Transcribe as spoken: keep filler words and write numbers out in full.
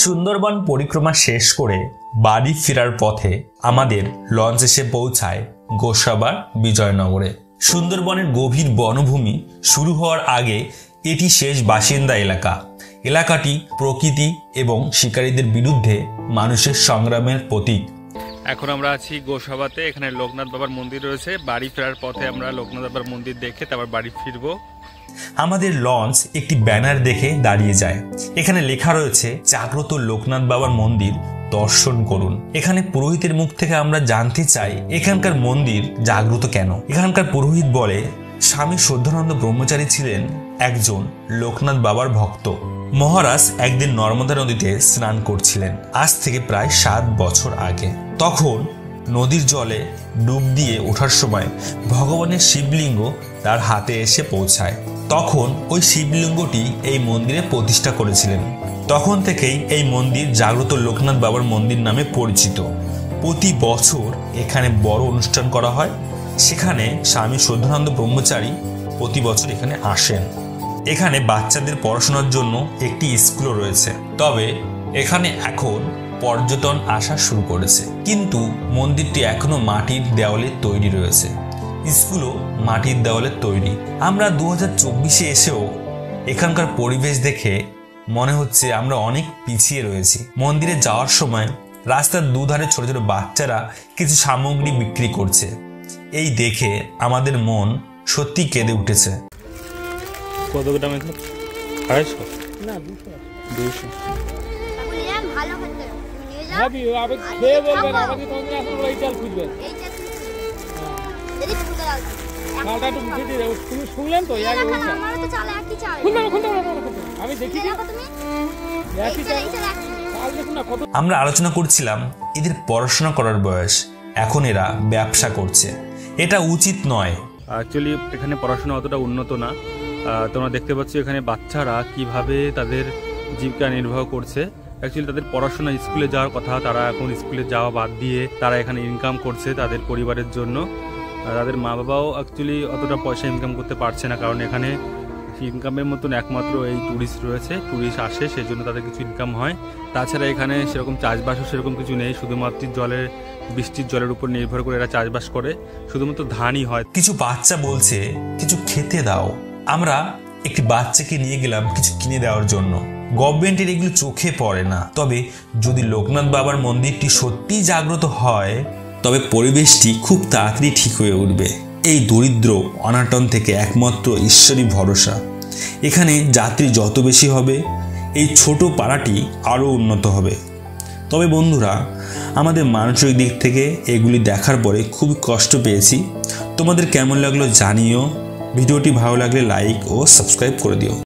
সুন্দরবন পরিক্রমা শেষ করে বাড়ি ফেরার পথে আমাদের লঞ্চ এসে পৌঁছায় গোসাবার বিজয়নগরে। সুন্দরবনের গভীর বনভূমি শুরু হওয়ার আগে এটি শেষ বাসিন্দা এলাকা। এলাকাটি প্রকৃতি এবং শিকারীদের বিরুদ্ধে মানুষের সংগ্রামের প্রতীক। এখন আমরা আছি গোসাবাতে, এখানে লোকনাথ বাবার মন্দির রয়েছে। বাড়ি ফেরার পথে আমরা লোকনাথ বাবার মন্দির দেখে তারপর বাড়ি ফিরব। আমাদের লঞ্চ একটি ব্যানার দেখে দাঁড়িয়ে যায়, এখানে লেখা রয়েছে জাগ্রত লোকনাথ বাবার মন্দির দর্শন করুন। এখানে পুরোহিতের মুখ থেকে আমরা জানতে চাই এখানকার মন্দির জাগ্রত কেন। এখানকার পুরোহিত বলে স্বামী শুদ্ধানন্দ ব্রহ্মচারী ছিলেন একজন লোকনাথ বাবার ভক্ত। মহারাজ একদিন নর্মদা নদীতে স্নান করছিলেন আজ থেকে প্রায় সাত বছর আগে। তখন নদীর জলে ডুব দিয়ে ওঠার সময় ভগবানের শিবলিঙ্গ তার হাতে এসে পৌঁছায়। তখন ওই শিবলিঙ্গটি এই মন্দিরে প্রতিষ্ঠা করেছিলেন। তখন থেকেই এই মন্দির জাগ্রত লোকনাথ বাবার মন্দির নামে পরিচিত। প্রতি বছর এখানে বড় অনুষ্ঠান করা হয়, সেখানে স্বামী শুদ্ধানন্দ ব্রহ্মচারী প্রতি বছর এখানে আসেন। এখানে বাচ্চাদের পড়াশোনার জন্য একটি স্কুলও রয়েছে, তবে এখানে এখন পর্যটন আসা শুরু করেছে। কিন্তু মন্দিরটি এখনো মাটির দেওয়ালে তৈরি রয়েছে, স্কুলও মাটির দেওয়ালে তৈরি। আমরা দু হাজার চব্বিশে এসেও এখানকার পরিবেশ দেখে মনে হচ্ছে আমরা অনেক পিছিয়ে রয়েছি। মন্দিরে যাওয়ার সময় রাস্তার দুধারে ছোট ছোট বাচ্চারা কিছু সামগ্রী বিক্রি করছে, এই দেখে আমাদের মন সত্যি কেঁদে উঠেছে। কত গ্রাম? আড়াইশো না দুশো। আমরা আলোচনা করছিলাম এদের পড়াশোনা করার বয়স, এখন এরা ব্যবসা করছে, এটা উচিত নয়। অ্যাকচুয়ালি এখানে পড়াশোনা অতটা উন্নত না, তোমরা দেখতে পাচ্ছ এখানে বাচ্চারা কিভাবে তাদের জীবিকা নির্বাহ করছে। অ্যাকচুয়ালি তাদের পড়াশোনা স্কুলে যাওয়ার কথা, তারা এখন স্কুলে যাওয়া বাদ দিয়ে তারা এখানে ইনকাম করছে তাদের পরিবারের জন্য। তাদের মা বাবাও অ্যাকচুয়ালি অতটা পয়সা ইনকাম করতে পারছে না, কারণ এখানে ইনকামের মতন একমাত্র এই ট্যুরিস্ট রয়েছে। ট্যুরিস্ট আসে, সেই জন্য তাদের কিছু ইনকাম হয়। তাছাড়া এখানে সেরকম চাষবাসও সেরকম কিছু নেই, শুধুমাত্র জলের বৃষ্টির জলের উপর নির্ভর করে এরা চাষবাস করে, শুধুমাত্র ধানই হয়। কিছু বাচ্চা বলছে কিছু খেতে দাও। আমরা একটি বাচ্চাকে নিয়ে গেলাম কিছু কিনে দেওয়ার জন্য। গভর্নমেন্টের এগুলো চোখে পড়ে না, তবে যদি লোকনাথ বাবার মন্দিরটি সত্যি জাগ্রত হয় তবে পরিবেশটি খুব তাড়াতাড়ি ঠিক হয়ে উঠবে। এই দরিদ্র অনাটন থেকে একমাত্র ঈশ্বরই ভরসা। এখানে যাত্রী যত বেশি হবে এই ছোট পাড়াটি আরও উন্নত হবে। তবে বন্ধুরা, আমাদের মানসিক দিক থেকে এগুলি দেখার পরে খুব কষ্ট পেয়েছি। তোমাদের কেমন লাগলো জানিও। ভিডিওটি ভালো লাগলে লাইক ও সাবস্ক্রাইব করে দিও।